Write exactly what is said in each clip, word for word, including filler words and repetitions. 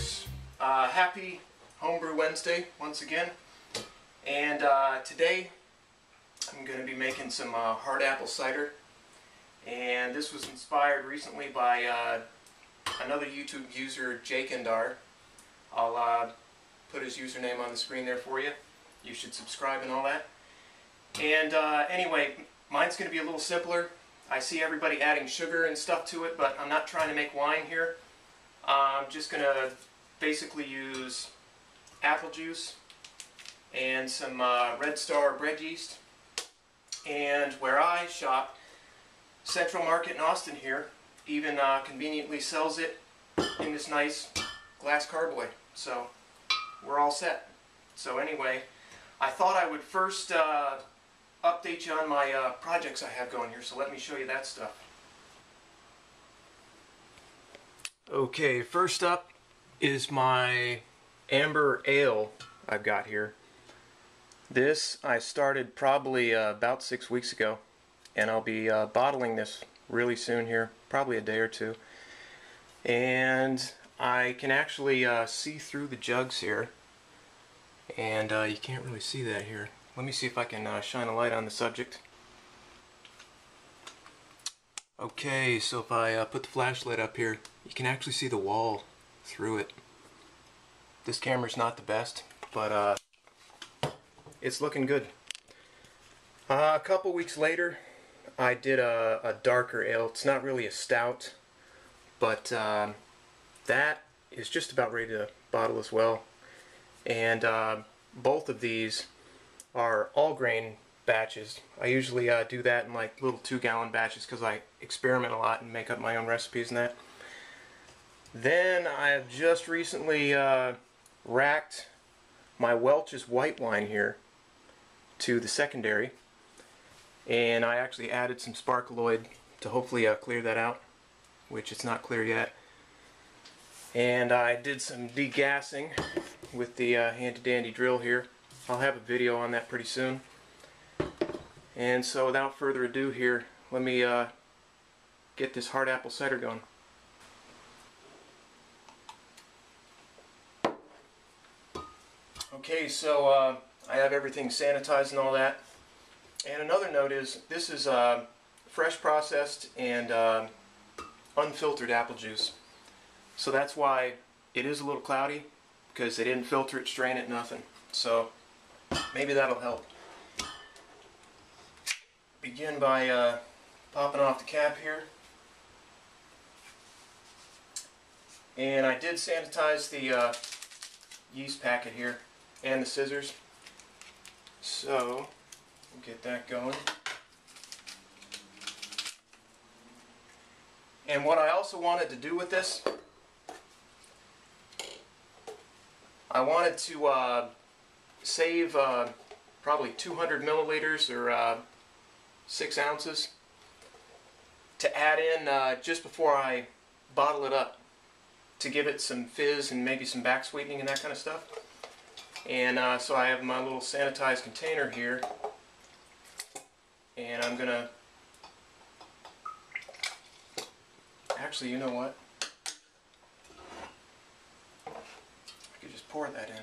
folks, uh, happy Homebrew Wednesday once again, and uh, today I'm going to be making some uh, hard apple cider, and this was inspired recently by uh, another YouTube user, Jake and Dar. I'll uh, put his username on the screen there for you. You should subscribe and all that. And uh, anyway, mine's going to be a little simpler. I see everybody adding sugar and stuff to it, but I'm not trying to make wine here. I'm just going to basically use apple juice and some uh, Red Star bread yeast. And where I shop, Central Market in Austin here even uh, conveniently sells it in this nice glass carboy. So we're all set. So anyway, I thought I would first uh, update you on my uh, projects I have going here, so let me show you that stuff. Okay, first up is my amber ale I've got here. This I started probably uh, about six weeks ago, and I'll be uh, bottling this really soon here, probably a day or two. And I can actually uh, see through the jugs here, and uh, you can't really see that here. Let me see if I can uh, shine a light on the subject. Okay, so if I uh, put the flashlight up here, you can actually see the wall through it. This camera's not the best, but uh, it's looking good. Uh, a couple weeks later, I did a, a darker ale. It's not really a stout, but uh, that is just about ready to bottle as well. And uh, both of these are all grain batches. I usually uh, do that in like little two gallon batches because I experiment a lot and make up my own recipes and that. Then I have just recently uh, racked my Welch's white wine here to the secondary, and I actually added some Sparkoloid to hopefully uh, clear that out, which it's not clear yet. And I did some degassing with the uh, handy dandy drill here. I'll have a video on that pretty soon. And so without further ado here, let me uh, get this hard apple cider going. Okay, so uh, I have everything sanitized and all that. And another note is this is uh, fresh processed and uh, unfiltered apple juice. So that's why it is a little cloudy, because they didn't filter it, strain it, nothing. So maybe that'll help. Begin by uh, popping off the cap here. And I did sanitize the uh, yeast packet here and the scissors. So we'll get that going. And what I also wanted to do with this, I wanted to uh, save uh, probably two hundred milliliters or uh, six ounces to add in uh, just before I bottle it up, to give it some fizz and maybe some back sweetening and that kind of stuff. And uh, so I have my little sanitized container here, and I'm gonna, actually, you know what, I could just pour that in.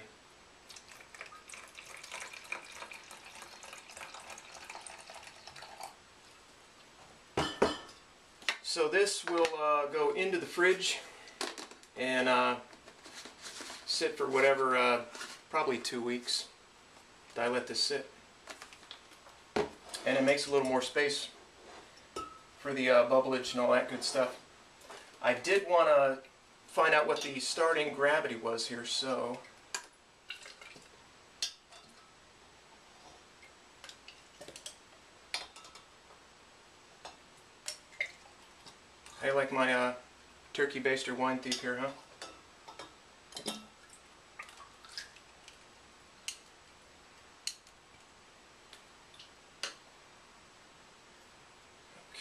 So this will uh, go into the fridge and uh, sit for whatever, uh, probably two weeks that I let this sit. And it makes a little more space for the uh, bubblage and all that good stuff. I did want to find out what the starting gravity was here, so I like my uh, turkey baster wine thief here, huh?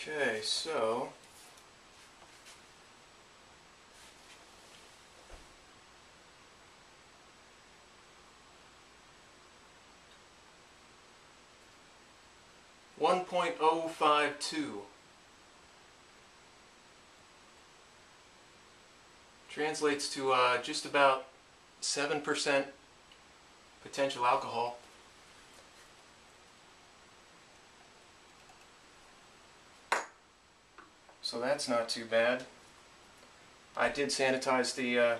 Okay, so one point oh five two. Translates to uh, just about seven percent potential alcohol. So that's not too bad. I did sanitize the uh,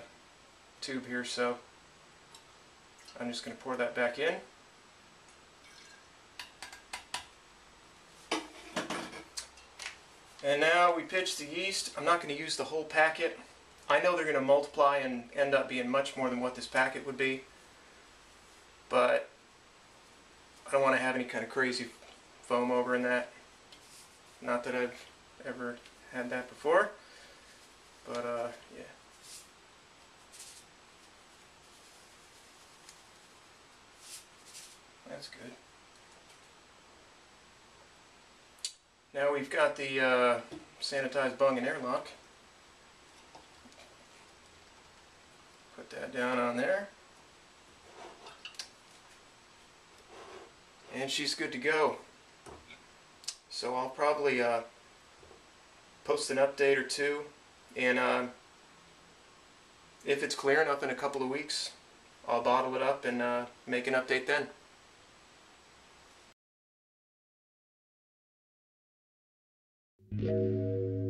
tube here, so I'm just going to pour that back in. And now we pitch the yeast. I'm not going to use the whole packet. I know they're going to multiply and end up being much more than what this packet would be, but I don't want to have any kind of crazy foam over in that. Not that I've ever had that before, but uh, yeah. That's good. Now we've got the uh, sanitized bung and airlock. Put that down on there. And she's good to go. So I'll probably uh, post an update or two. And uh, if it's clear enough in a couple of weeks, I'll bottle it up and uh, make an update then. Yeah.